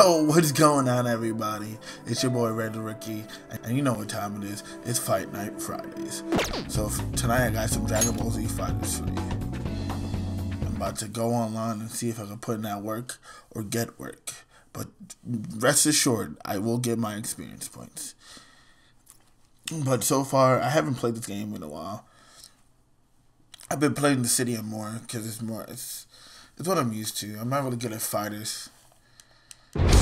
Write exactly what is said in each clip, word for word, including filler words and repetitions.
Yo, what is going on, everybody? It's your boy Ray the Rookie, and you know what time it is. It's Fight Night Fridays. So tonight I got some Dragon Ball Z fighters for you. I'm about to go online and see if I can put in that work or get work. But rest assured, I will get my experience points. But so far, I haven't played this game in a while. I've been playing the city and more because it's more it's it's what I'm used to. I'm not really good at fighters. Let's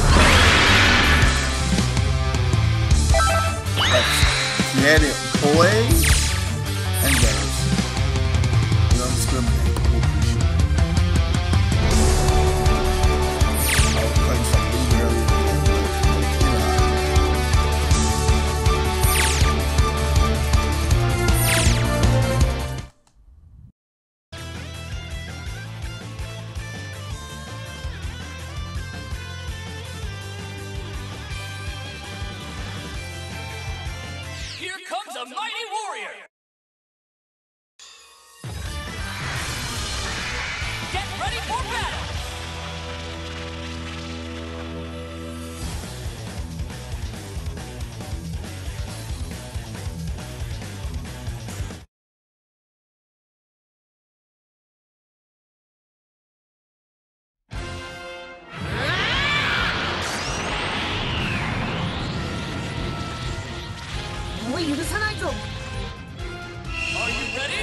get it, boys and girls. We don't discriminate. We'll appreciate it. I was playing something earlier than that, but, you know. Here comes a mighty warrior! Are you ready?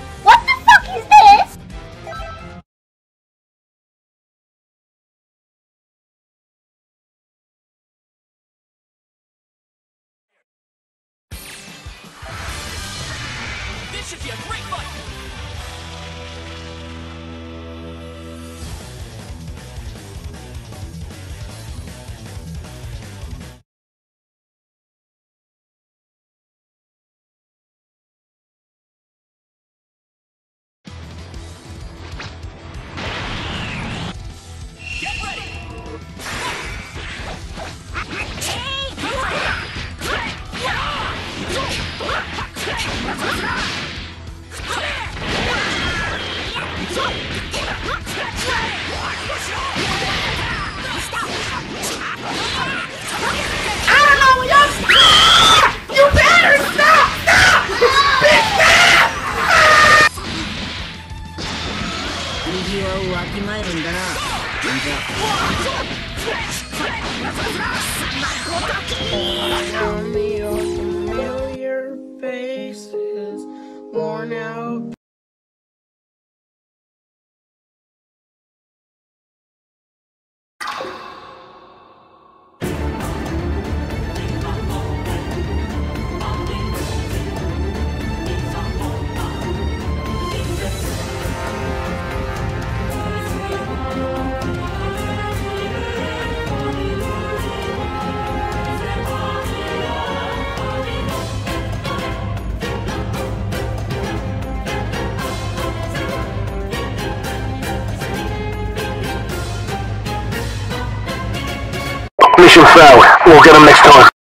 What the fuck is this? This should be a great fight! Familiar faces, worn out. Mission failed. We'll get him next time.